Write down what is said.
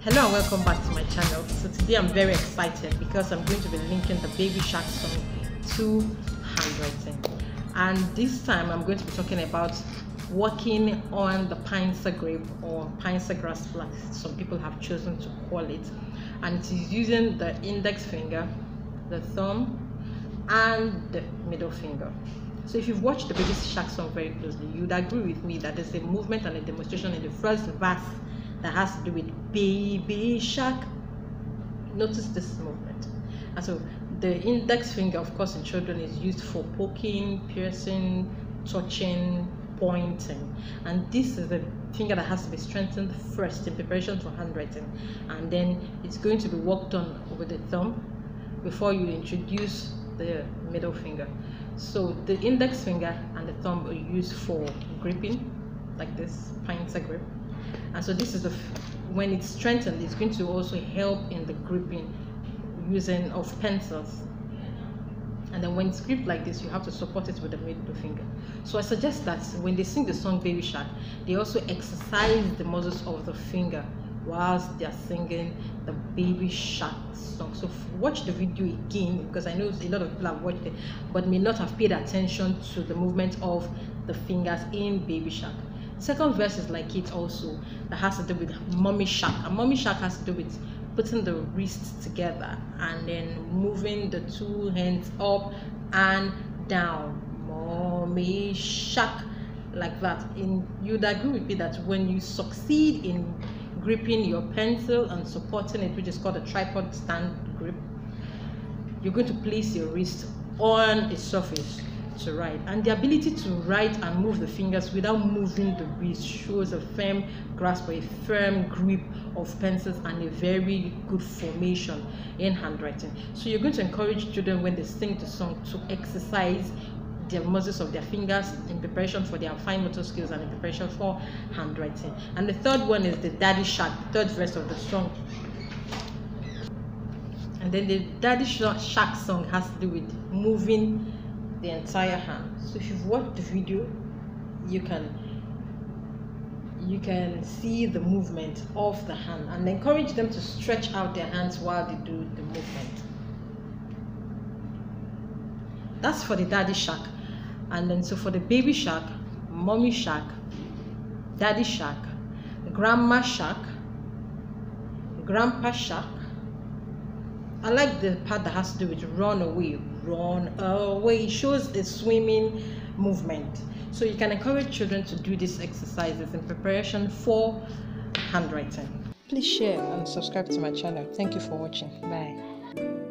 Hello and welcome back to my channel. So today I'm very excited because I'm going to be linking the Baby Shark song to handwriting, and this time I'm going to be talking about working on the pincer grape or pincer grass plant, some people have chosen to call it, and it is using the index finger, the thumb and the middle finger. So if you've watched the Baby Shark song very closely, you'd agree with me that there's a movement and a demonstration in the first verse that has to do with Baby Shark. Notice this movement. And so the index finger, of course, in children is used for poking, piercing, touching, pointing, and this is the finger that has to be strengthened first in preparation for handwriting, and then it's going to be worked on with the thumb before you introduce the middle finger. So the index finger and the thumb are used for gripping, like this pincer grip, and so this is when it's strengthened, it's going to also help in the gripping using of pencils. And then when it's gripped like this, you have to support it with the middle finger. So I suggest that when they sing the song Baby Shark, they also exercise the muscles of the finger whilst they are singing the Baby Shark song. So watch the video again, because I know a lot of people have watched it but may not have paid attention to the movement of the fingers in Baby Shark. Second verse is like it also, that has to do with Mommy Shark, and Mommy Shark has to do with putting the wrists together and then moving the two hands up and down, Mommy Shark, like that. In you'd agree with me that when you succeed in gripping your pencil and supporting it, which is called a tripod stand grip, you're going to place your wrist on a surface to write, and the ability to write and move the fingers without moving the wrist shows a firm grasp or a firm grip of pencils and a very good formation in handwriting. So you're going to encourage children when they sing the song to exercise their muscles of their fingers in preparation for their fine motor skills and in preparation for handwriting. And the third one is the Daddy Shark, the third verse of the song. And then the Daddy Shark song has to do with moving the entire hand. So if you've watched the video, you can see the movement of the hand, and encourage them to stretch out their hands while they do the movement. That's for the Daddy Shark. And then so for the Baby Shark, Mommy Shark, Daddy Shark, Grandma Shark, Grandpa Shark. I like the part that has to do with run away. Run away shows a swimming movement. So you can encourage children to do these exercises in preparation for handwriting. Please share and subscribe to my channel. Thank you for watching. Bye.